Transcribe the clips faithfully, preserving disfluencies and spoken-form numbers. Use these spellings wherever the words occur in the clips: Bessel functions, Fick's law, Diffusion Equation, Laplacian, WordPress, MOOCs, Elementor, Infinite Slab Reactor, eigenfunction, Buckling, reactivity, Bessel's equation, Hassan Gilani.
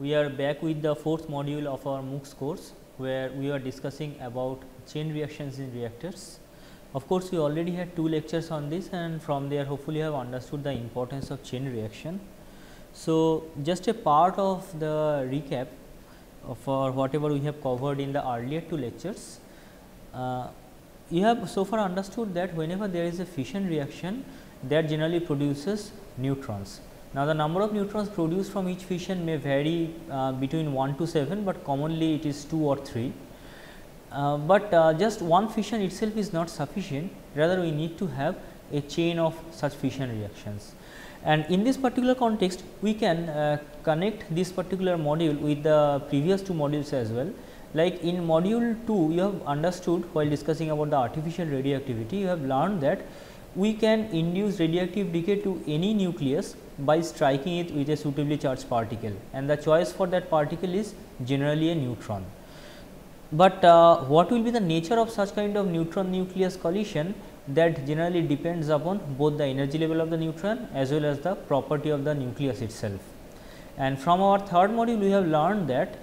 we are back with the fourth module of our MOOCs course, where we are discussing about chain reactions in reactors. Of course, we already had two lectures on this, and from there hopefully you have understood the importance of chain reaction. So, just a part of the recap for whatever we have covered in the earlier two lectures. Uh, you have so far understood that whenever there is a fission reaction, that generally produces neutrons. Now, the number of neutrons produced from each fission may vary uh, between one to seven, but commonly it is two or three. Uh, but uh, just one fission itself is not sufficient, rather we need to have a chain of such fission reactions. And in this particular context, we can uh, connect this particular module with the previous two modules as well. Like in module two, you have understood while discussing about the artificial radioactivity, you have learned that we can induce radioactive decay to any nucleus by striking it with a suitably charged particle, and the choice for that particle is generally a neutron. But uh, what will be the nature of such kind of neutron nucleus collision? That generally depends upon both the energy level of the neutron as well as the property of the nucleus itself. And from our third module, we have learned that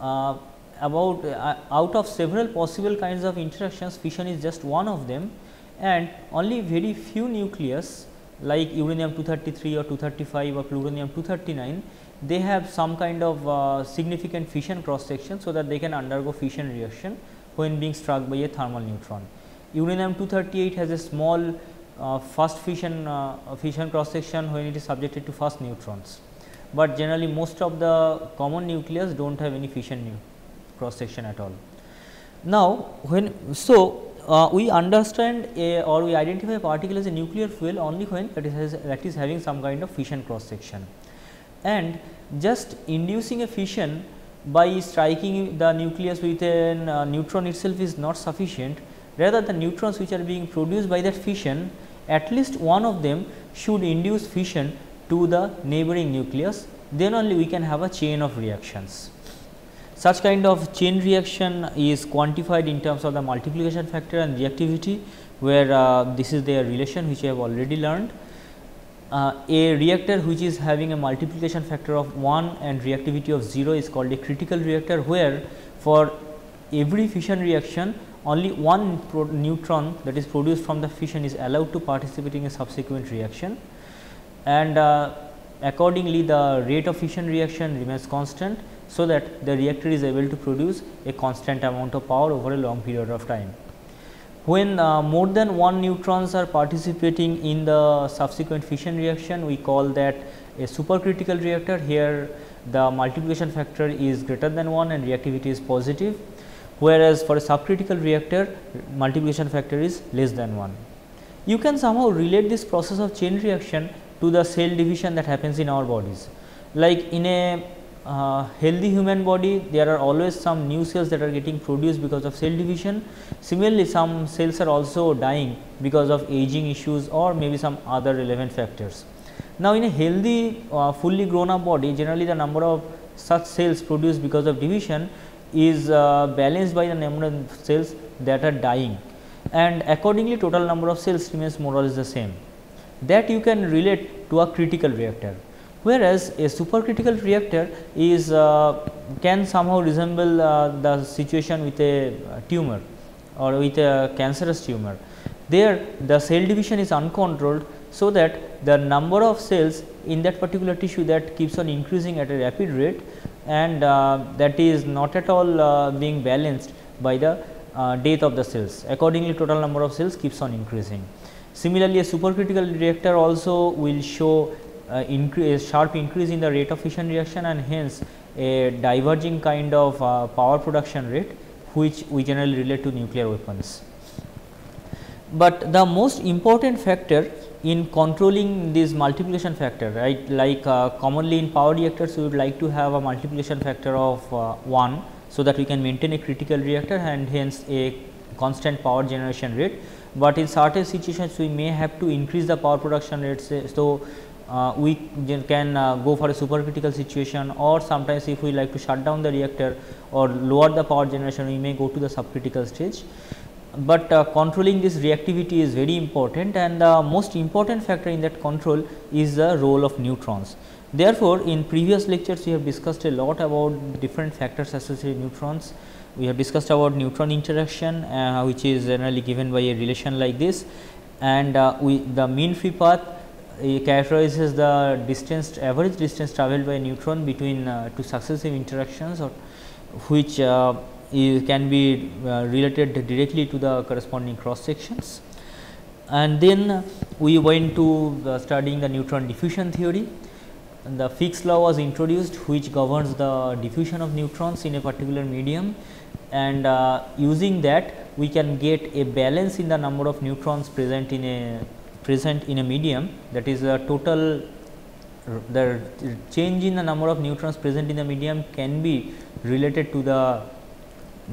uh, about uh, out of several possible kinds of interactions, fission is just one of them, and only very few nucleus like uranium two thirty-three or two thirty-five or plutonium two thirty-nine, they have some kind of uh, significant fission cross section, so that they can undergo fission reaction when being struck by a thermal neutron. Uranium two thirty-eight has a small uh, first fission uh, fission cross section when it is subjected to first neutrons, but generally most of the common nucleus do not have any fission cross section at all. Now, when so uh, we understand a, or we identify a particle as a nuclear fuel only when that is that is having some kind of fission cross section, and just inducing a fission by striking the nucleus with a uh, neutron itself is not sufficient. Rather, the neutrons which are being produced by that fission, at least one of them should induce fission to the neighboring nucleus, then only we can have a chain of reactions. Such kind of chain reaction is quantified in terms of the multiplication factor and reactivity, where uh, this is their relation which I have already learned. Uh, a reactor which is having a multiplication factor of one and reactivity of zero is called a critical reactor, where for every fission reaction only one neutron that is produced from the fission is allowed to participate in a subsequent reaction, and uh, accordingly the rate of fission reaction remains constant, so that the reactor is able to produce a constant amount of power over a long period of time. When uh, more than one neutrons are participating in the subsequent fission reaction, we call that a supercritical reactor. Here the multiplication factor is greater than one and reactivity is positive, whereas for a subcritical reactor multiplication factor is less than one. You can somehow relate this process of chain reaction to the cell division that happens in our bodies. Like in a uh, healthy human body, there are always some new cells that are getting produced because of cell division. Similarly, some cells are also dying because of aging issues or maybe some other relevant factors. Now, in a healthy uh, fully grown up body, generally the number of such cells produced because of division is uh, balanced by the number of cells that are dying, and accordingly total number of cells remains more or less the same. That you can relate to a critical reactor, whereas a supercritical reactor is uh, can somehow resemble uh, the situation with a tumor or with a cancerous tumor. There the cell division is uncontrolled, so that the number of cells in that particular tissue that keeps on increasing at a rapid rate, and uh, that is not at all uh, being balanced by the uh, death of the cells. Accordingly, total number of cells keeps on increasing. Similarly, a supercritical reactor also will show uh, a sharp increase in the rate of fission reaction, and hence a diverging kind of uh, power production rate, which we generally relate to nuclear weapons. But the most important factor in controlling this multiplication factor, right, like uh, commonly in power reactors we would like to have a multiplication factor of uh, one, so that we can maintain a critical reactor and hence a constant power generation rate. But in certain situations we may have to increase the power production rate, say, so uh, we can uh, go for a supercritical situation, or sometimes if we like to shut down the reactor or lower the power generation, we may go to the subcritical stage. But uh, controlling this reactivity is very important, and the most important factor in that control is the role of neutrons. Therefore, in previous lectures we have discussed a lot about different factors associated with neutrons. We have discussed about neutron interaction, uh, which is generally given by a relation like this, and uh, we, the mean free path uh, characterizes the distance, average distance traveled by a neutron between uh, two successive interactions, or which uh, is, can be uh, related directly to the corresponding cross sections. And then we went to uh, studying the neutron diffusion theory. And the Fick's law was introduced, which governs the diffusion of neutrons in a particular medium, and uh, using that we can get a balance in the number of neutrons present in a present in a medium, that is the total the change in the number of neutrons present in the medium can be related to the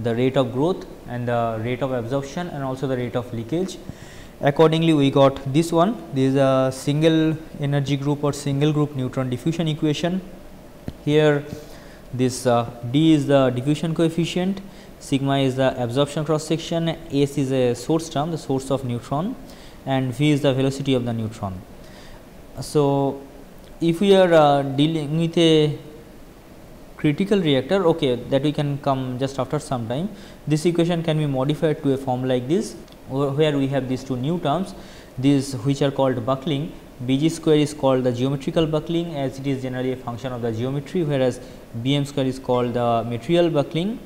the rate of growth and the rate of absorption and also the rate of leakage. Accordingly, we got this one. This is a single energy group or single group neutron diffusion equation. Here this uh, d is the diffusion coefficient, sigma is the absorption cross section, s is a source term, the source of neutron, and v is the velocity of the neutron. So, if we are uh, dealing with a critical reactor, okay, that we can come just after some time, this equation can be modified to a form like this, where we have these two new terms, these which are called buckling. B g square is called the geometrical buckling, as it is generally a function of the geometry, whereas b m square is called the material buckling,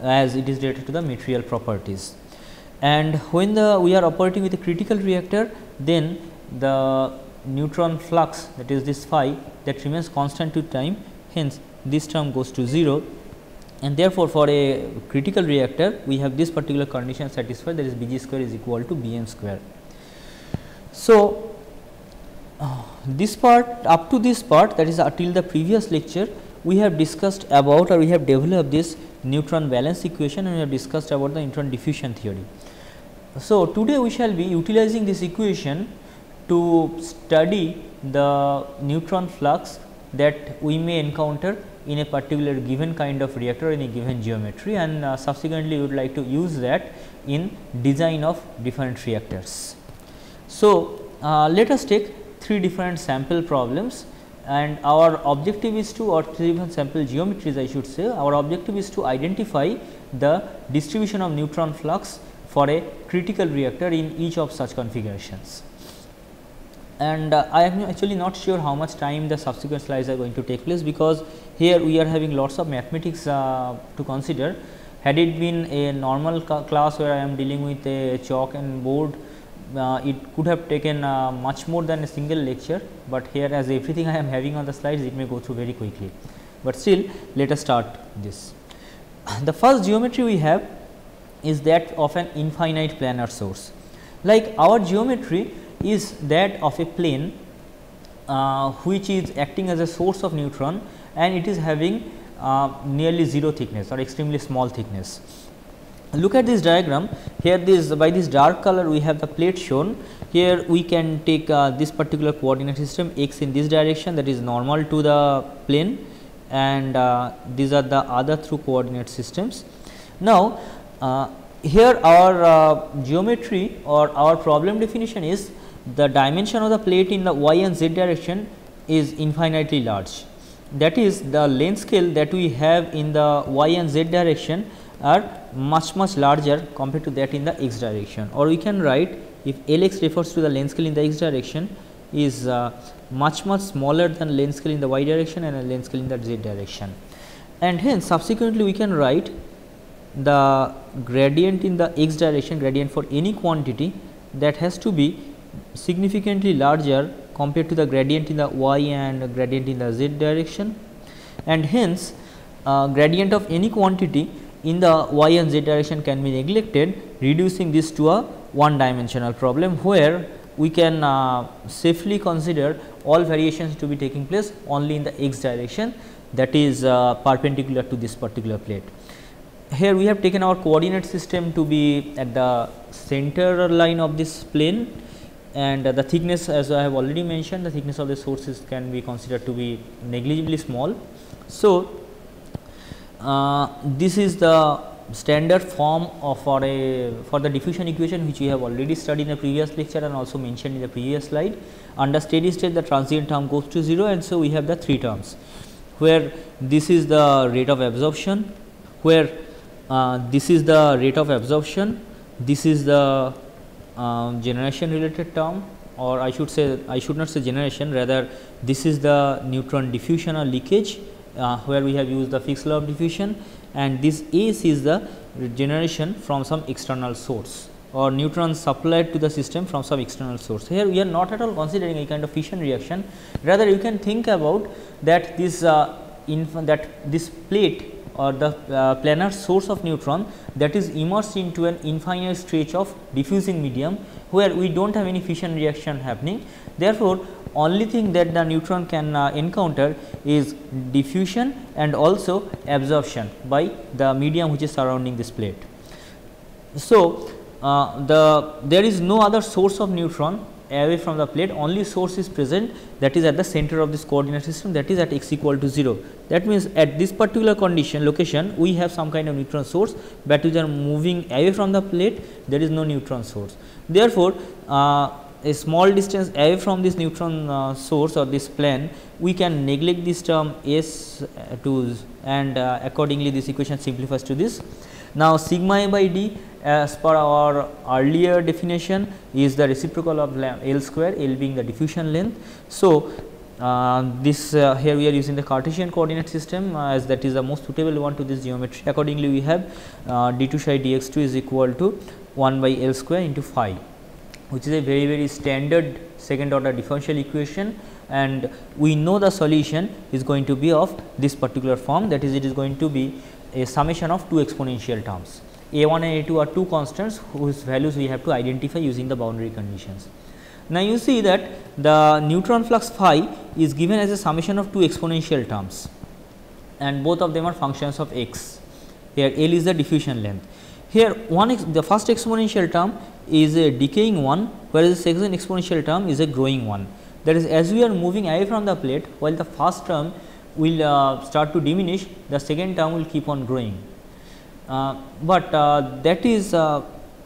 as it is related to the material properties. And when the we are operating with a critical reactor, then the neutron flux, that is this phi, that remains constant with time, hence this term goes to zero. And therefore, for a critical reactor we have this particular condition satisfied, that is b g square is equal to b m square. So, uh, this part, up to this part, that is until the previous lecture, we have discussed about, or we have developed this neutron balance equation, and we have discussed about the neutron diffusion theory. So, today we shall be utilizing this equation to study the neutron flux that we may encounter in a particular given kind of reactor in a given geometry, and uh, subsequently we would like to use that in design of different reactors. So, uh, let us take three different sample problems, and our objective is to, or three different sample geometries I should say, our objective is to identify the distribution of neutron flux for a critical reactor in each of such configurations. And uh, I am actually not sure how much time the subsequent slides are going to take place, because here we are having lots of mathematics uh, to consider. Had it been a normal class where I am dealing with a chalk and board, uh, it could have taken uh, much more than a single lecture, but here as everything I am having on the slides, it may go through very quickly, but still let us start this. The first geometry we have is that of an infinite planar source. Like our geometry is that of a plane uh, which is acting as a source of neutron, and it is having uh, nearly zero thickness or extremely small thickness. Look at this diagram here, this by this dark color we have the plate shown. Here we can take uh, this particular coordinate system x in this direction, that is normal to the plane, and uh, these are the other two coordinate systems. Now, uh, here our uh, geometry or our problem definition is the dimension of the plate in the y and z direction is infinitely large. That is, the length scale that we have in the y and z direction are much much larger compared to that in the x direction, or we can write, if L x refers to the length scale in the x direction, is uh, much much smaller than length scale in the y direction and length scale in the z direction. And hence subsequently we can write the gradient in the x direction, gradient for any quantity, that has to be significantly larger compared to the gradient in the y and gradient in the z direction, and hence uh, gradient of any quantity in the y and z direction can be neglected, reducing this to a one dimensional problem, where we can uh, safely consider all variations to be taking place only in the x direction, that is uh, perpendicular to this particular plate. Here we have taken our coordinate system to be at the center line of this plane, and uh, the thickness, as I have already mentioned, the thickness of the sources can be considered to be negligibly small. So, uh, this is the standard form of for a for the diffusion equation, which we have already studied in the previous lecture and also mentioned in the previous slide. Under steady state, the transient term goes to zero, and so we have the three terms, where this is the rate of absorption, where uh, this is the rate of absorption, this is the uh, generation related term, or I should say I should not say generation, rather this is the neutron diffusion or leakage, uh, where we have used the Fick's law of diffusion, and this S is the generation from some external source or neutrons supplied to the system from some external source. Here we are not at all considering a kind of fission reaction, rather you can think about that this uh, that this plate or the uh, planar source of neutron that is immersed into an infinite stretch of diffusing medium, where we do not have any fission reaction happening. Therefore, only thing that the neutron can uh, encounter is diffusion and also absorption by the medium which is surrounding this plate. So, uh, the there is no other source of neutron away from the plate, only source is present, that is at the center of this coordinate system, that is at x equal to zero. That means, at this particular condition location we have some kind of neutron source, but which are moving away from the plate there is no neutron source. Therefore, uh, a small distance away from this neutron uh, source or this plane, we can neglect this term S uh, to and uh, accordingly this equation simplifies to this. Now, sigma A by D as per our earlier definition is the reciprocal of L square, L being the diffusion length. So, uh, this uh, here we are using the Cartesian coordinate system uh, as that is the most suitable one to this geometry. Accordingly, we have uh, d two psi d x two is equal to one by L square into phi, which is a very very standard second order differential equation, and we know the solution is going to be of this particular form, that is it is going to be a summation of two exponential terms. A one and A two are two constants whose values we have to identify using the boundary conditions. Now, you see that the neutron flux phi is given as a summation of two exponential terms, and both of them are functions of x. Here L is the diffusion length. Here one ex the first exponential term is a decaying one, whereas the second exponential term is a growing one. That is, as we are moving away from the plate, while the first term will uh, start to diminish, the second term will keep on growing. Uh, but uh, that is uh,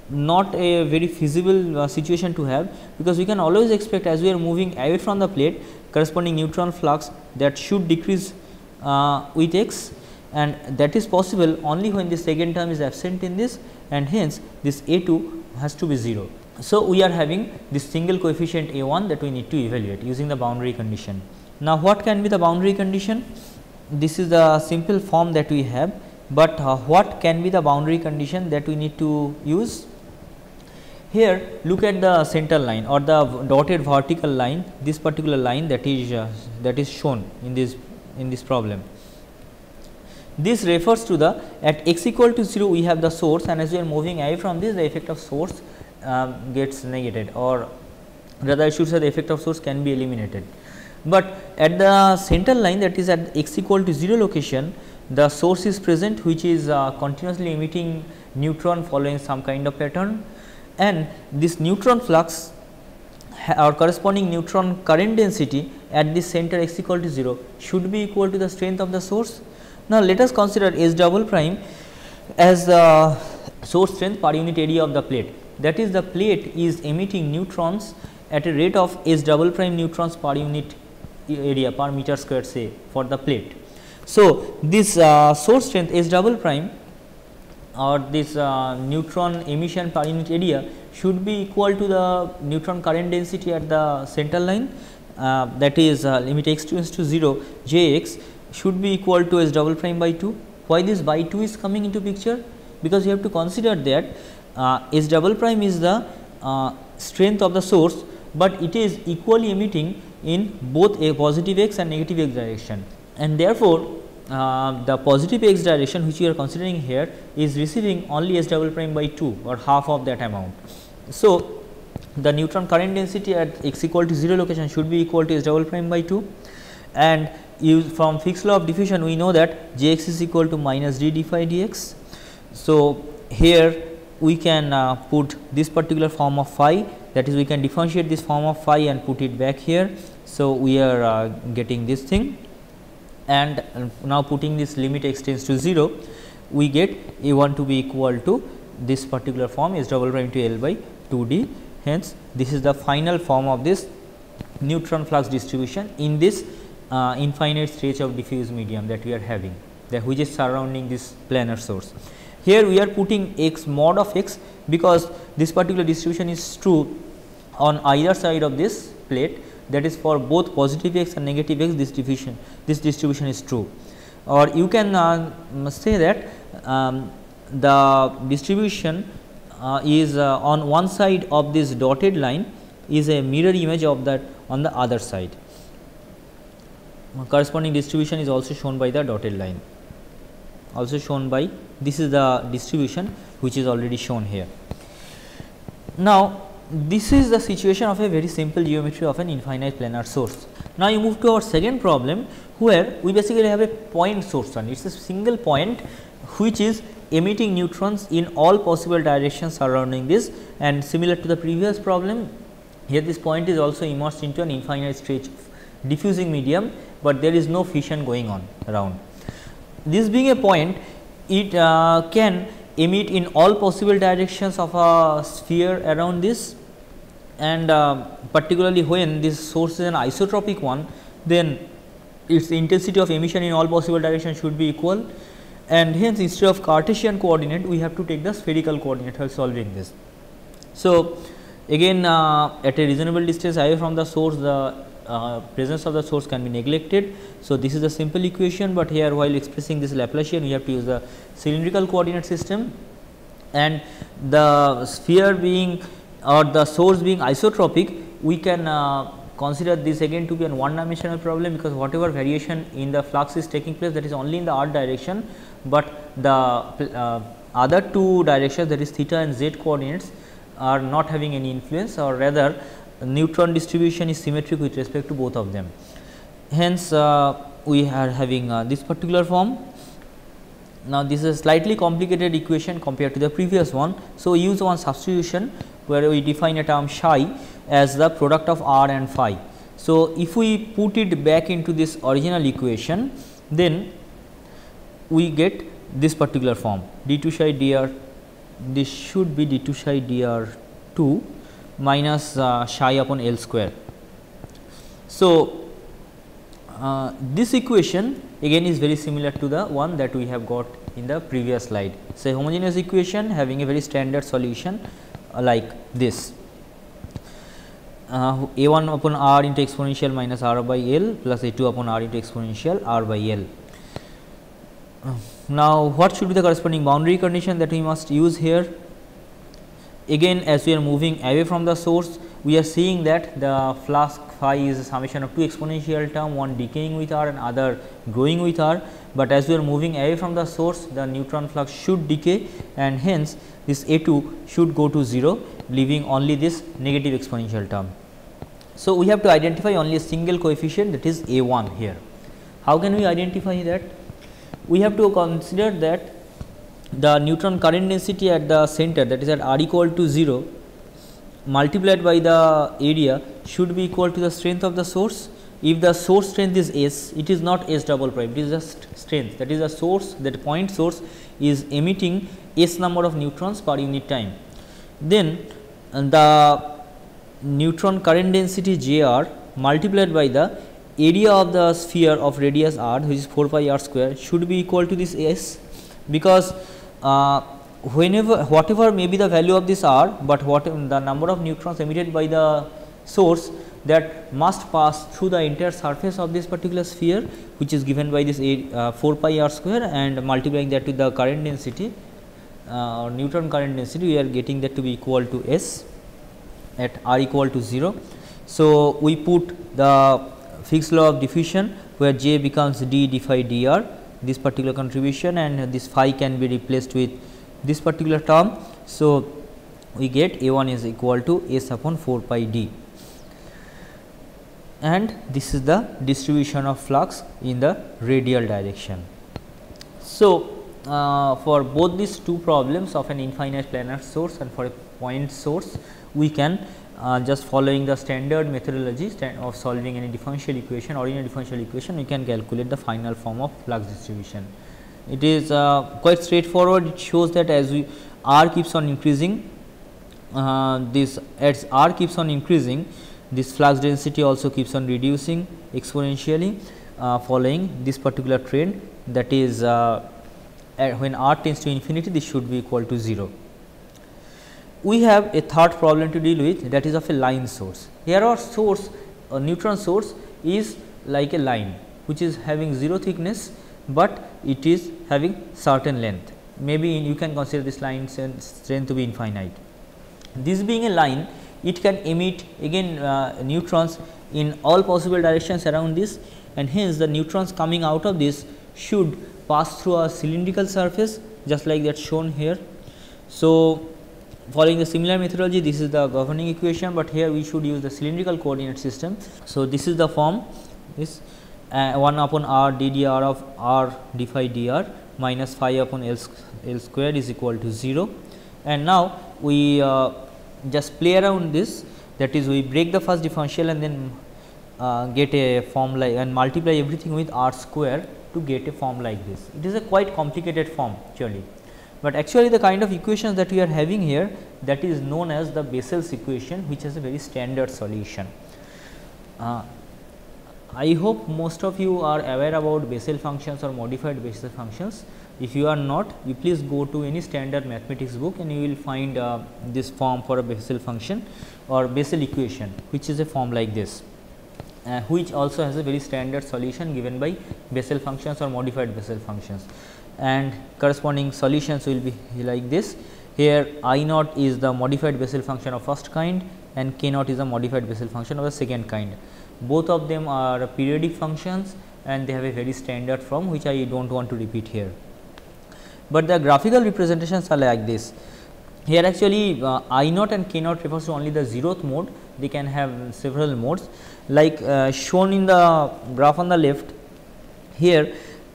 not a very feasible uh, situation to have, because we can always expect as we are moving away from the plate, corresponding neutron flux that should decrease uh, with x, and that is possible only when the second term is absent in this, and hence this A two has to be zero. So, we are having this single coefficient A one that we need to evaluate using the boundary condition. Now, what can be the boundary condition? This is the simple form that we have. But uh, what can be the boundary condition that we need to use? Here look at the center line or the dotted vertical line, this particular line that is uh, that is shown in this in this problem. This refers to the at x equal to zero we have the source, and as we are moving away from this the effect of source uh, gets negated, or rather I should say the effect of source can be eliminated. But at the center line, that is at x equal to zero location, the source is present, which is uh, continuously emitting neutron following some kind of pattern, and this neutron flux or corresponding neutron current density at this center x equal to zero should be equal to the strength of the source. Now, let us consider S double prime as the source strength per unit area of the plate. That is, the plate is emitting neutrons at a rate of S double prime neutrons per unit area per meter square, say, for the plate. So, this uh, source strength S double prime or this uh, neutron emission per unit area should be equal to the neutron current density at the center line, uh, that is uh, limit x tends to zero j x should be equal to S double prime by two. Why this by two is coming into picture? Because you have to consider that uh, S double prime is the uh, strength of the source, but it is equally emitting in both a positive x and negative x direction. And therefore, uh, the positive x direction which we are considering here is receiving only S double prime by two or half of that amount. So, the neutron current density at x equal to zero location should be equal to S double prime by two, and use from Fick's law of diffusion we know that j x is equal to minus d d phi d x. So, here we can uh, put this particular form of phi, that is we can differentiate this form of phi and put it back here. So, we are uh, getting this thing. And now putting this limit x tends to zero, we get A one to be equal to this particular form is double prime into L by two D. Hence, this is the final form of this neutron flux distribution in this uh, infinite stretch of diffuse medium that we are having, that which is surrounding this planar source. Here we are putting x mod of x, because this particular distribution is true on either side of this plate, that is for both positive x and negative x this diffusion this distribution is true, or you can uh, say that um, the distribution uh, is uh, on one side of this dotted line is a mirror image of that on the other side. Corresponding distribution is also shown by the dotted line, also shown by this is the distribution which is already shown here. Now, this is the situation of a very simple geometry of an infinite planar source. Now, you move to our second problem, where we basically have a point source, and it is a single point which is emitting neutrons in all possible directions surrounding this, and similar to the previous problem, here this point is also immersed into an infinite stretch of diffusing medium, but there is no fission going on around. This being a point, it uh, can emit in all possible directions of a sphere around this, and uh, particularly when this source is an isotropic one, then its intensity of emission in all possible directions should be equal, and hence instead of Cartesian coordinate we have to take the spherical coordinate while solving this. So, again uh, at a reasonable distance away from the source, the uh, presence of the source can be neglected. So, this is a simple equation, but here while expressing this Laplacian we have to use the cylindrical coordinate system, and the sphere being or the source being isotropic, we can uh, consider this again to be a one dimensional problem, because whatever variation in the flux is taking place, that is only in the r direction, but the uh, other two directions, that is theta and z coordinates, are not having any influence, or rather neutron distribution is symmetric with respect to both of them. Hence, uh, we are having uh, this particular form. Now, this is a slightly complicated equation compared to the previous one. So, we use one substitution where we define a term psi as the product of r and phi. So, if we put it back into this original equation, then we get this particular form d two psi dr. This should be d two psi d r two minus uh, psi upon L square. So, uh, this equation again is very similar to the one that we have got in the previous slide. So, a homogeneous equation having a very standard solution uh, like this uh, a one upon r into exponential minus r by L plus a two upon r into exponential r by L. Uh, Now, what should be the corresponding boundary condition that we must use here? Again, as we are moving away from the source, we are seeing that the flux phi is a summation of two exponential term, one decaying with r and other growing with r, but as we are moving away from the source, the neutron flux should decay, and hence this a two should go to zero, leaving only this negative exponential term. So, we have to identify only a single coefficient, that is a one here. How can we identify that? We have to consider that the neutron current density at the center, that is at r equal to zero, multiplied by the area should be equal to the strength of the source. If the source strength is S, it is not S double prime, it is just strength, that is the source, that point source is emitting S number of neutrons per unit time. Then the neutron current density J r multiplied by the area of the sphere of radius r, which is four pi r square, should be equal to this S, because uh, whenever whatever may be the value of this r, but what the number of neutrons emitted by the source that must pass through the entire surface of this particular sphere, which is given by this a, uh, four pi r square, and multiplying that with the current density uh, or neutron current density, we are getting that to be equal to S at r equal to zero. So, we put the Fick's law of diffusion, where J becomes d d phi dr, this particular contribution, and this phi can be replaced with this particular term. So, we get a one is equal to S upon four pi d, and this is the distribution of flux in the radial direction. So, uh, for both these two problems of an infinite planar source and for a point source, we can Uh, just following the standard methodology stand of solving any differential equation or any differential equation, we can calculate the final form of flux distribution. It is uh, quite straightforward. It shows that as we r keeps on increasing, uh, this as r keeps on increasing, this flux density also keeps on reducing exponentially, uh, following this particular trend, that is uh, at when r tends to infinity, this should be equal to zero. We have a third problem to deal with, that is of a line source. Here our source, a neutron source is like a line which is having zero thickness, but it is having certain length. Maybe in, you can consider this line strength to be infinite. This being a line, it can emit again uh, neutrons in all possible directions around this, and hence the neutrons coming out of this should pass through a cylindrical surface just like that shown here. So, following the similar methodology, this is the governing equation, but here we should use the cylindrical coordinate system. So, this is the form, this uh, one upon r d d r of r d phi d r minus phi upon l, l square is equal to zero. And now, we uh, just play around this, that is we break the first differential and then uh, get a form like, and multiply everything with r square to get a form like this. It is a quite complicated form actually, but actually the kind of equations that we are having here, that is known as the Bessel's equation, which has a very standard solution. Uh, I hope most of you are aware about Bessel functions or modified Bessel functions. If you are not, you please go to any standard mathematics book and you will find uh, this form for a Bessel function or Bessel equation, which is a form like this, uh, which also has a very standard solution given by Bessel functions or modified Bessel functions. And corresponding solutions will be like this. Here I naught is the modified Bessel function of first kind and k naught is a modified Bessel function of the second kind. Both of them are periodic functions and they have a very standard form, which I do not want to repeat here. But the graphical representations are like this. Here actually uh, I naught and k naught refers to only the zeroth mode, they can have several modes like uh, shown in the graph on the left. Here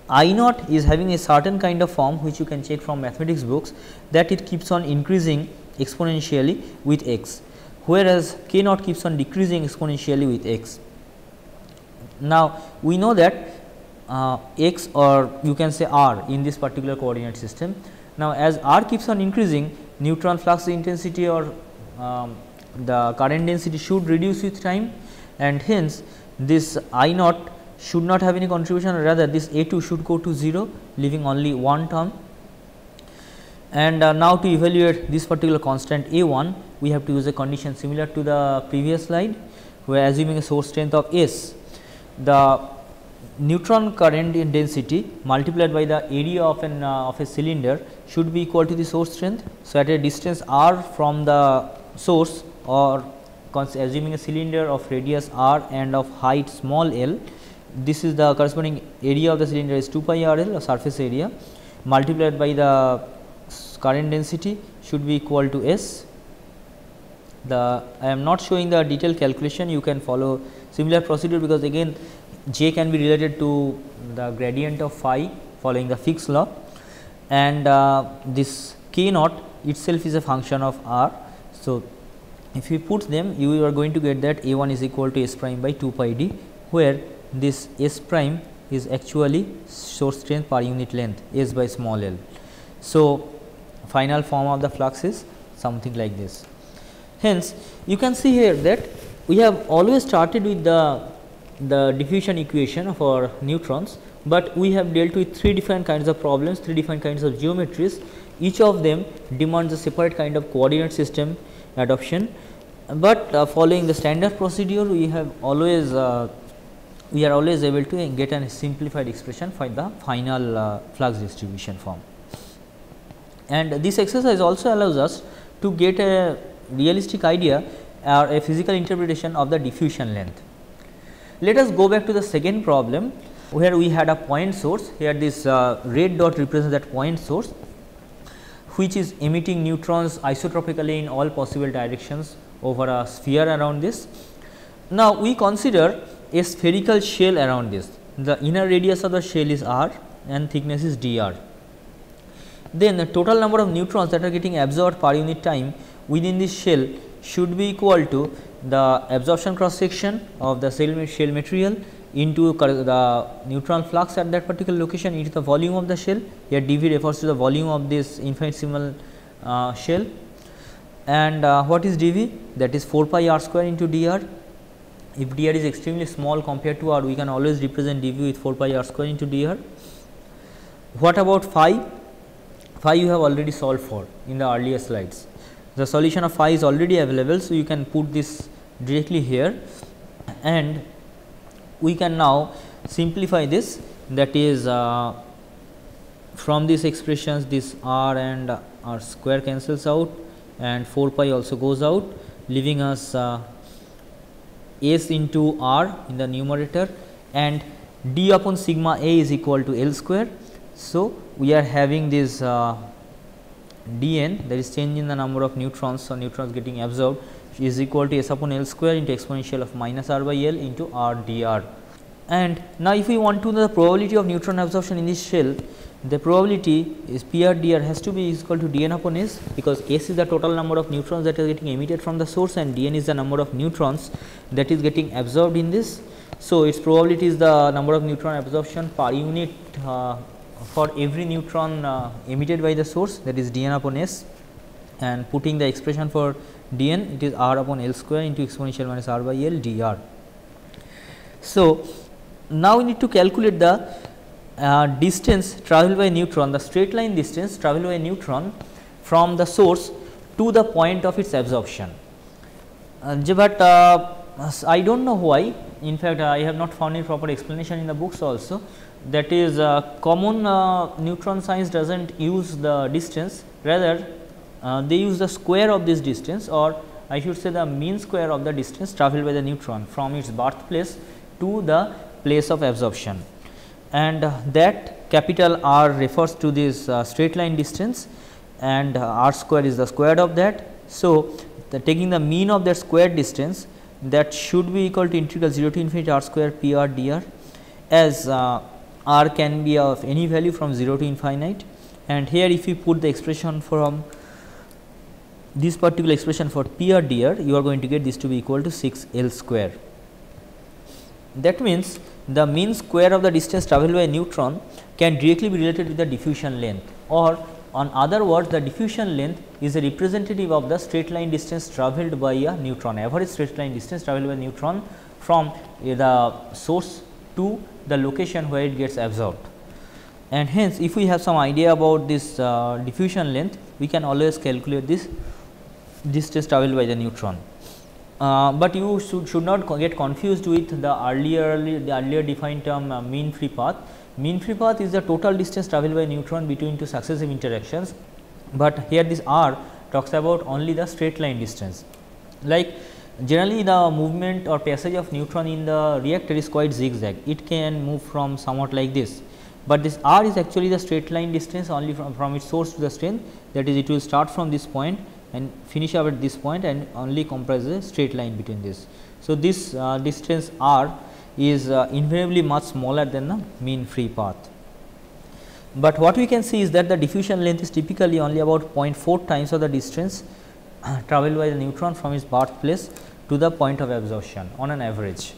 I naught is having a certain kind of form, which you can check from mathematics books, that it keeps on increasing exponentially with x, whereas k naught keeps on decreasing exponentially with x. Now, we know that uh, x, or you can say r, in this particular coordinate system. Now, as r keeps on increasing, neutron flux intensity or um, the current density should reduce with time, and hence this I naught should not have any contribution, rather this A two should go to zero, leaving only one term. And uh, now, to evaluate this particular constant A one, we have to use a condition similar to the previous slide, where assuming a source strength of S, the neutron current in density multiplied by the area of an uh, of a cylinder should be equal to the source strength. So, at a distance r from the source, or assuming a cylinder of radius r and of height small l, this is the corresponding area of the cylinder is two pi r l, or surface area, multiplied by the current density should be equal to S. The I am not showing the detailed calculation, you can follow similar procedure, because again J can be related to the gradient of phi following the Fick's law, and uh, this k naught itself is a function of r. So, if you put them, you are going to get that A one is equal to S prime by two pi d, where this S prime is actually source strength per unit length, S by small l. So, final form of the flux is something like this. Hence, you can see here that we have always started with the, the diffusion equation for neutrons, but we have dealt with three different kinds of problems, three different kinds of geometries. Each of them demands a separate kind of coordinate system adoption, but uh, following the standard procedure, we have always uh, we are always able to get a simplified expression for the final uh, flux distribution form. And this exercise also allows us to get a realistic idea or a physical interpretation of the diffusion length. Let us go back to the second problem, where we had a point source. Here this uh, red dot represents that point source, which is emitting neutrons isotropically in all possible directions over a sphere around this. Now, we consider a spherical shell around this. The inner radius of the shell is r and thickness is dr. Then the total number of neutrons that are getting absorbed per unit time within this shell should be equal to the absorption cross section of the shell material into the neutron flux at that particular location into the volume of the shell. Here dV refers to the volume of this infinitesimal uh, shell. And uh, what is dV? That is four pi r square into dr. If dr is extremely small compared to r, we can always represent dV with four pi r square into dr. What about phi? Phi you have already solved for in the earlier slides. The solution of phi is already available. So, you can put this directly here and we can now simplify this, that is uh, from these expressions this r and uh, r square cancels out and four pi also goes out, leaving us uh, s into r in the numerator and d upon sigma a is equal to L square. So, we are having this uh, d n, that is change in the number of neutrons, so neutrons getting absorbed, is equal to s upon L square into exponential of minus r by L into r dr. And now, if we want to know the probability of neutron absorption in this shell, the probability is P r dr has to be equal to d n upon s, because s is the total number of neutrons that are getting emitted from the source and d n is the number of neutrons that is getting absorbed in this. So, its probability is the number of neutron absorption per unit uh, for every neutron uh, emitted by the source, that is d n upon s, and putting the expression for d n, it is r upon L square into exponential minus r by L dr. So, now we need to calculate the uh, distance travelled by neutron, the straight line distance travelled by neutron from the source to the point of its absorption. Uh, but uh, I do not know why, in fact, I have not found a proper explanation in the books also, that is uh, common uh, neutron science does not use the distance, rather Uh, they use the square of this distance, or I should say the mean square of the distance travelled by the neutron from its birthplace to the place of absorption. And uh, that capital R refers to this uh, straight line distance and uh, R square is the square of that. So, the taking the mean of that square distance, that should be equal to integral zero to infinity R square P R dr, as uh, R can be of any value from zero to infinite. And here if you put the expression from this particular expression for P r dr, you are going to get this to be equal to six L square. That means, the mean square of the distance travelled by a neutron can directly be related with the diffusion length, or on other words, the diffusion length is a representative of the straight line distance travelled by a neutron, average straight line distance travelled by a neutron from the source to the location where it gets absorbed. And hence, if we have some idea about this uh, diffusion length, we can always calculate this distance travelled by the neutron. Uh, but you should, should not co get confused with the earlier, the earlier defined term uh, mean free path. Mean free path is the total distance travelled by neutron between two successive interactions, but here this R talks about only the straight line distance. Like generally the movement or passage of neutron in the reactor is quite zigzag, it can move from somewhat like this. But this r is actually the straight line distance only from, from its source to the strand, that is it will start from this point and finish up at this point and only comprises a straight line between this. So, this uh, distance r is uh, invariably much smaller than the mean free path. But what we can see is that the diffusion length is typically only about zero point four times of the distance travelled by the neutron from its birthplace to the point of absorption on an average.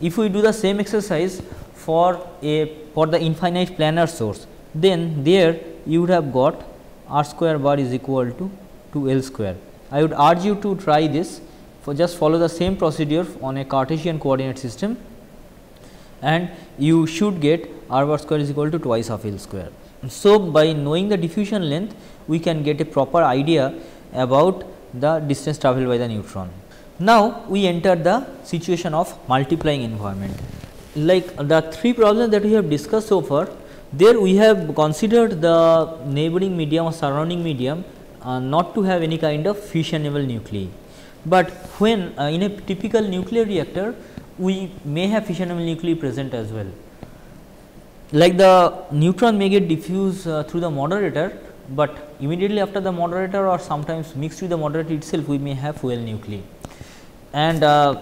If we do the same exercise for a for the infinite planar source, then there you would have got r square bar is equal to two L square. I would urge you to try this, for just follow the same procedure on a Cartesian coordinate system and you should get r bar square is equal to twice of L square. So, by knowing the diffusion length, we can get a proper idea about the distance travelled by the neutron. Now, we enter the situation of multiplying environment. Like the three problems that we have discussed so far, there we have considered the neighboring medium or surrounding medium uh, not to have any kind of fissionable nuclei. But when uh, in a typical nuclear reactor, we may have fissionable nuclei present as well. Like the neutron may get diffused uh, through the moderator, but immediately after the moderator or sometimes mixed with the moderator itself, we may have fuel nuclei. And uh,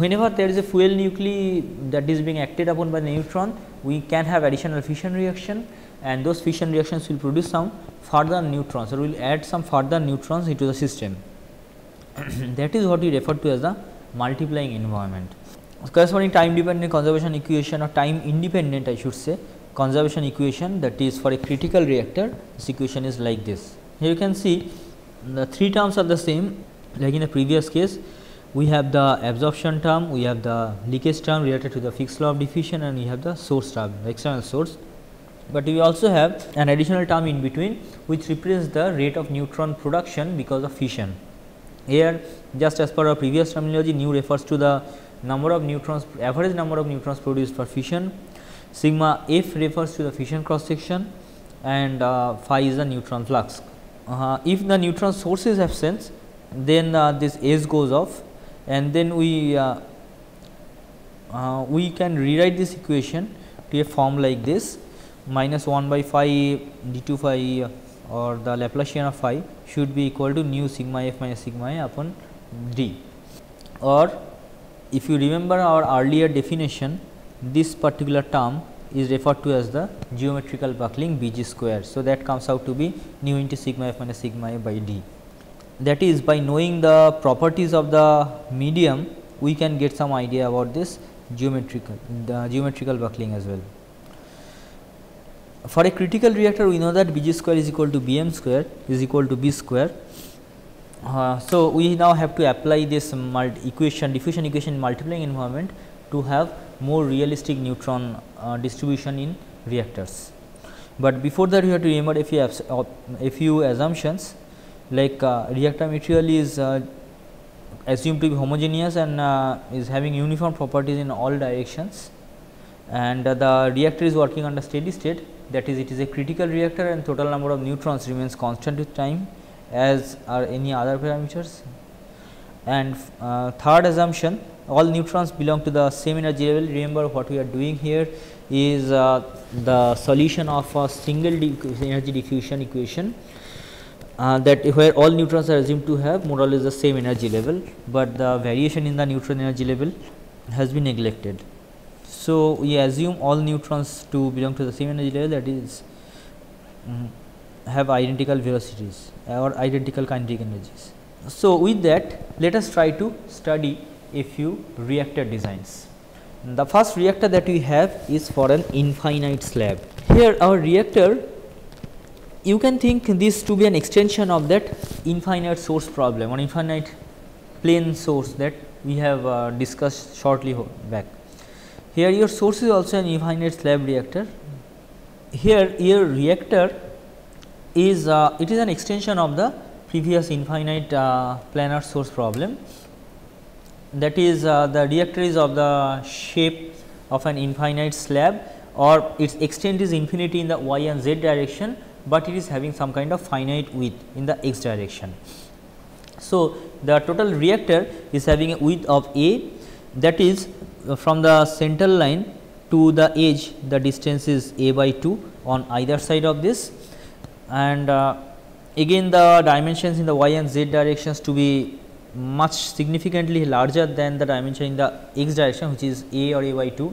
whenever there is a fuel nuclei that is being acted upon by the neutron, we can have additional fission reaction and those fission reactions will produce some further neutrons or will add some further neutrons into the system. That is what we refer to as the multiplying environment. corresponding time dependent conservation equation or time independent I should say conservation equation, that is for a critical reactor, this equation is like this. Here you can see the three terms are the same like in the previous case. We have the absorption term, we have the leakage term related to the Fick's law of diffusion, and we have the source term, the external source. But we also have an additional term in between which represents the rate of neutron production because of fission. Here just as per our previous terminology, nu refers to the number of neutrons, average number of neutrons produced for fission, sigma f refers to the fission cross section, and uh, phi is the neutron flux. Uh, if the neutron source is absent, then uh, this s goes off, and then we uh, uh, we can rewrite this equation to a form like this: minus one by phi d two phi or the Laplacian of phi should be equal to nu sigma f minus sigma a upon d. Or if you remember our earlier definition, this particular term is referred to as the geometrical buckling B G square. So, that comes out to be nu into sigma f minus sigma a by d. That is, by knowing the properties of the medium, we can get some idea about this geometrical the geometrical buckling as well. For a critical reactor, we know that B G square is equal to B M square is equal to B square. Uh, so, we now have to apply this multi equation diffusion equation in multiplying environment to have more realistic neutron uh, distribution in reactors. But before that, we have to remember a few, uh, a few assumptions, like uh, reactor material is uh, assumed to be homogeneous and uh, is having uniform properties in all directions, and uh, the reactor is working under steady state, that is it is a critical reactor, and total number of neutrons remains constant with time as are any other parameters. And uh, third assumption, all neutrons belong to the same energy level. Remember what we are doing here is uh, the solution of a single energy diffusion equation, uh, that where all neutrons are assumed to have more or less the same energy level, but the variation in the neutron energy level has been neglected. So, we assume all neutrons to belong to the same energy level, that is um, have identical velocities or identical kinetic energies. So, with that, let us try to study a few reactor designs. The first reactor that we have is for an infinite slab. Here our reactor, you can think this to be an extension of that infinite source problem or infinite plane source that we have uh, discussed shortly back. Here your source is also an infinite slab reactor. Here your reactor is uh, it is an extension of the previous infinite uh, planar source problem. That is, uh, the reactor is of the shape of an infinite slab, or its extent is infinity in the y and z direction, but it is having some kind of finite width in the x direction. So, the total reactor is having a width of a, that is uh, from the central line to the edge the distance is a by two on either side of this, and uh, again the dimensions in the y and z directions to be much significantly larger than the dimension in the x direction, which is a or a by two.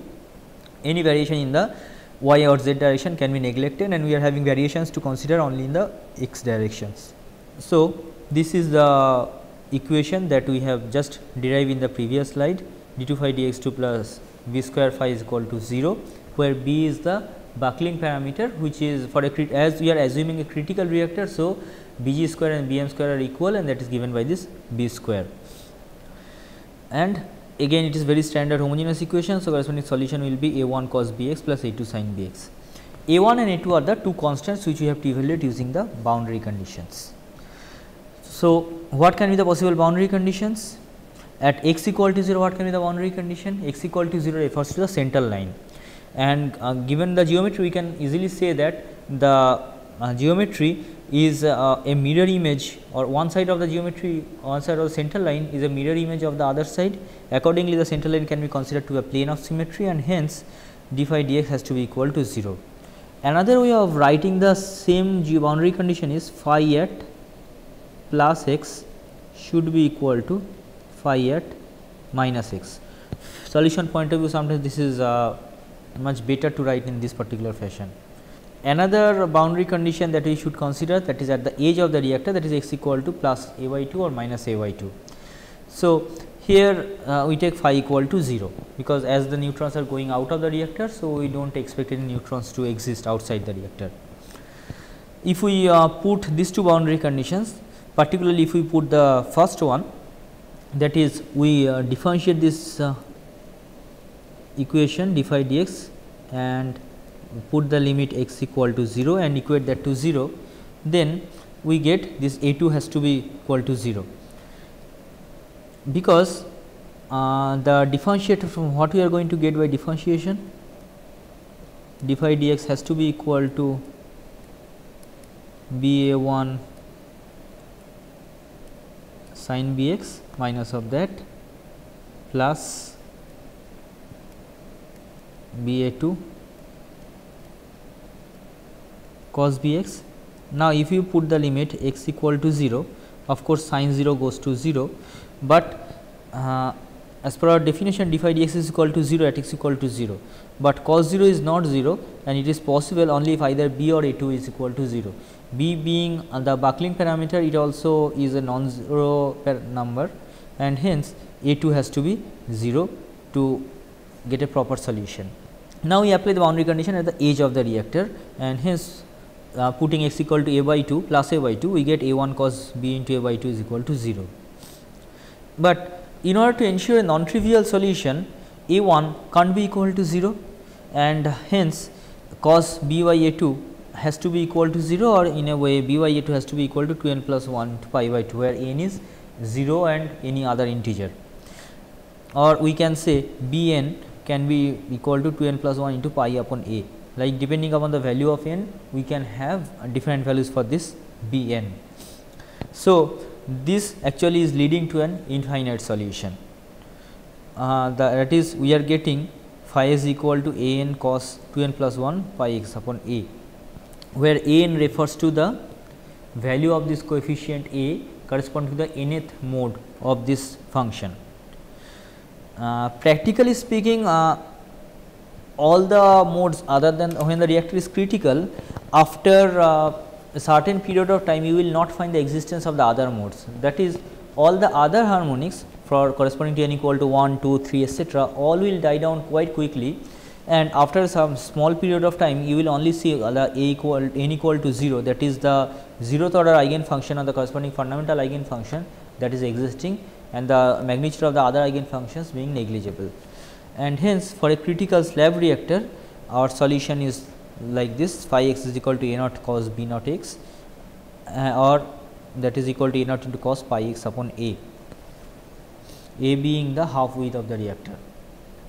Any variation in the y or z direction can be neglected, and we are having variations to consider only in the x directions. So, this is the equation that we have just derived in the previous slide, d two phi d x two plus b square phi is equal to zero, where b is the Buckling parameter, which is for a as we are assuming a critical reactor. So, B G square and B M square are equal, and that is given by this B square. And again it is very standard homogeneous equation. So, corresponding solution will be A one cos B x plus A two sin B x. A one and A two are the two constants which we have to evaluate using the boundary conditions. So, what can be the possible boundary conditions? At x equal to zero, what can be the boundary condition? X equal to zero refers to the central line, and uh, given the geometry, we can easily say that the uh, geometry is uh, a mirror image, or one side of the geometry, one side of the central line is a mirror image of the other side. Accordingly, the central line can be considered to be a plane of symmetry, and hence d phi d x has to be equal to zero. Another way of writing the same boundary condition is phi at plus x should be equal to phi at minus x. Solution point of view, sometimes this is uh, much better to write in this particular fashion. Another boundary condition that we should consider, that is at the edge of the reactor, that is x equal to plus a y two or minus a y two. So, Here uh, we take phi equal to zero, because as the neutrons are going out of the reactor, so we do not expect any neutrons to exist outside the reactor. If we uh, put these two boundary conditions, particularly if we put the first one, that is we uh, differentiate this uh, equation d phi dx and put the limit x equal to zero and equate that to zero, then we get this A two has to be equal to zero. Because uh, the differentiator from what we are going to get by differentiation, d phi dx has to be equal to b a one sin b x minus of that plus b a two cos b x. Now, if you put the limit x equal to zero, of course, sin zero goes to zero, but uh, as per our definition d phi dx is equal to zero at x equal to zero, but cos zero is not zero and it is possible only if either b or a two is equal to zero. B being uh, the Buckling parameter, it also is a non zero number, and hence a two has to be zero to get a proper solution. Now, we apply the boundary condition at the edge of the reactor, and hence uh, putting x equal to a by two plus a by two, we get a one cos b into a by two is equal to zero. But in order to ensure a non trivial solution, a one can't be equal to zero, and hence cos b by a two has to be equal to zero, or in a way b by a two has to be equal to two n plus one to pi by two, where n is zero and any other integer, or we can say b n can be equal to two n plus one into pi upon a, like depending upon the value of n we can have different values for this b n. So, this actually is leading to an infinite solution. Uh, the, that is we are getting phi is equal to a n cos two n plus one pi x upon a, where a n refers to the value of this coefficient a corresponding to the nth mode of this function. Uh, practically speaking, uh, all the modes other than when the reactor is critical, after uh, a certain period of time you will not find the existence of the other modes, that is all the other harmonics for corresponding to n equal to one, two, three etcetera, all will die down quite quickly, and after some small period of time you will only see the a equal n equal to zero, that is the zeroth order eigenfunction or the corresponding fundamental eigenfunction that is existing, and the magnitude of the other eigenfunctions being negligible. And hence for a critical slab reactor our solution is like this: phi x is equal to a naught cos b naught x uh, or that is equal to a naught into cos pi x upon a, a being the half width of the reactor.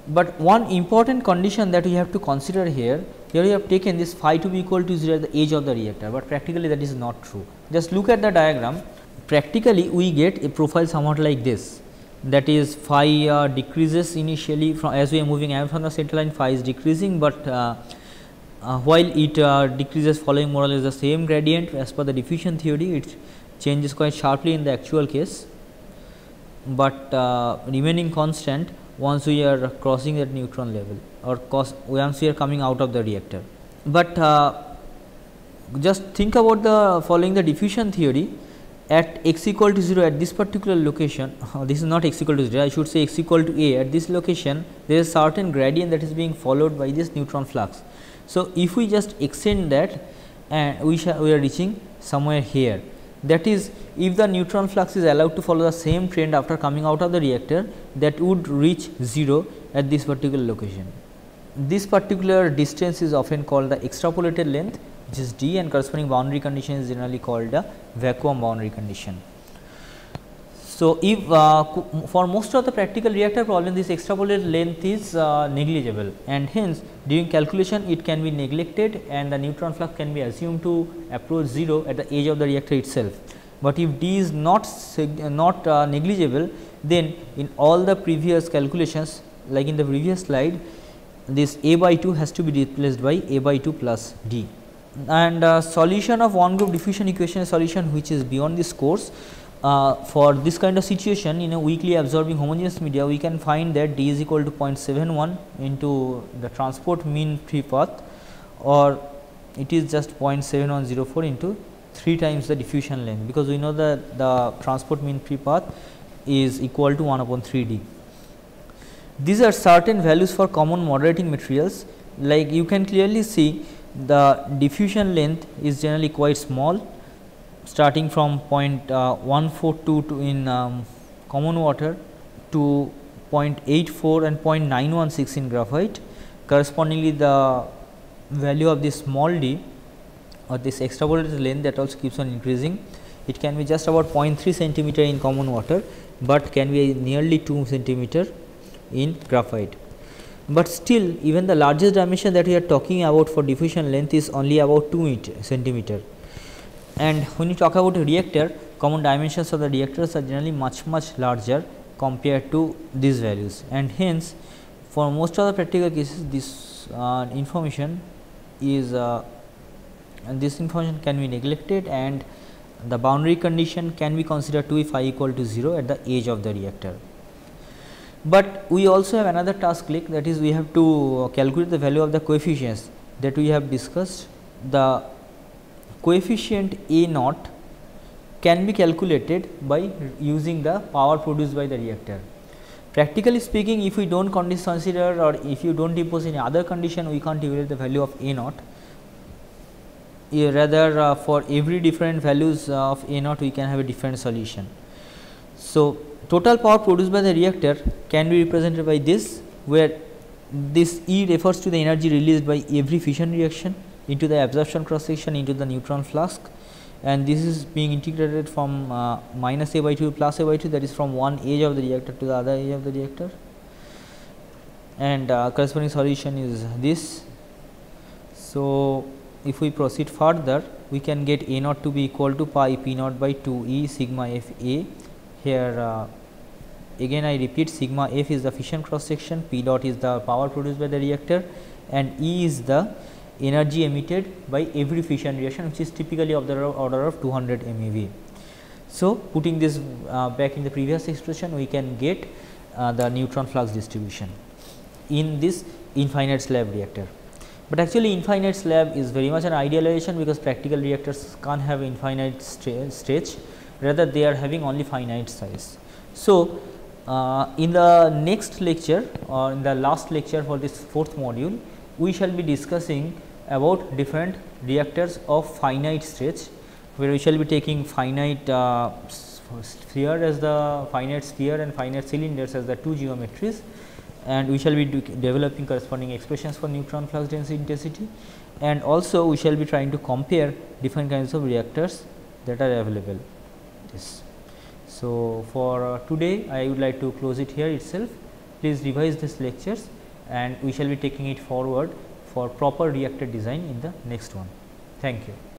But one important condition that we have to consider here, here we have taken this phi to be equal to zero at the edge of the reactor, but practically that is not true. Just look at the diagram, practically we get a profile somewhat like this, that is phi uh, decreases initially from as we are moving away from the center line, phi is decreasing, but uh, Uh, while it uh, decreases following more or less the same gradient as per the diffusion theory, it changes quite sharply in the actual case, but uh, remaining constant once we are crossing that neutron level or cos once we are coming out of the reactor. But uh, just think about the following the diffusion theory, at x equal to zero at this particular location, uh, this is not x equal to zero, I should say x equal to a, at this location there is certain gradient that is being followed by this neutron flux. So, if we just extend that and uh, we shall we are reaching somewhere here, that is if the neutron flux is allowed to follow the same trend after coming out of the reactor, that would reach zero at this particular location. This particular distance is often called the extrapolated length, which is d, and corresponding boundary condition is generally called the vacuum boundary condition. So, if uh, for most of the practical reactor problem this extrapolated length is uh, negligible, and hence during calculation it can be neglected and the neutron flux can be assumed to approach zero at the edge of the reactor itself. But if d is not not uh, negligible, then in all the previous calculations like in the previous slide, this a by two has to be replaced by a by two plus d. And uh, solution of one group diffusion equation is a solution which is beyond this course. Uh, for this kind of situation in a weakly absorbing homogeneous media, we can find that d is equal to zero point seven one into the transport mean free path, or it is just zero point seven one zero four into three times the diffusion length, because we know that the transport mean free path is equal to one upon three d. These are certain values for common moderating materials. Like you can clearly see the diffusion length is generally quite small, starting from zero point one four two to in um, common water to zero point eight four and zero point nine one six in graphite. Correspondingly, the value of this small d or this extrapolated length that also keeps on increasing. It can be just about zero point three centimeter in common water, but can be nearly two centimeter in graphite. But still, even the largest dimension that we are talking about for diffusion length is only about two centimeter. And when you talk about reactor, common dimensions of the reactors are generally much much larger compared to these values, and hence for most of the practical cases this uh, information is uh, and this information can be neglected, and the boundary condition can be considered to be phi equal to zero at the edge of the reactor. But we also have another task, like that is we have to calculate the value of the coefficients that we have discussed. The coefficient A naught can be calculated by using the power produced by the reactor. Practically speaking, if we do not consider or if you do not impose any other condition, we can't calculate the value of A naught. Rather, uh, for every different values uh, of A naught, we can have a different solution. So, total power produced by the reactor can be represented by this, where this E refers to the energy released by every fission reaction into the absorption cross section into the neutron flask, and this is being integrated from uh, minus A by two to plus A by two, that is from one edge of the reactor to the other edge of the reactor, and uh, corresponding solution is this. So, if we proceed further, we can get A naught to be equal to pi P naught by two E sigma f A. Here uh, again I repeat, sigma f is the fission cross section, P dot is the power produced by the reactor, and E is the energy emitted by every fission reaction, which is typically of the order of two hundred M e V. So, putting this uh, back in the previous expression, we can get uh, the neutron flux distribution in this infinite slab reactor. But actually infinite slab is very much an idealization, because practical reactors can't have infinite stretch, rather they are having only finite size. So, uh, in the next lecture or in the last lecture for this fourth module, we shall be discussing about different reactors of finite stretch, where we shall be taking finite uh, sphere as the finite sphere and finite cylinders as the two geometries, and we shall be developing corresponding expressions for neutron flux density intensity, and also we shall be trying to compare different kinds of reactors that are available. Yes. So, for uh, today I would like to close it here itself. Please revise these lectures, and we shall be taking it forward for proper reactor design in the next one. Thank you.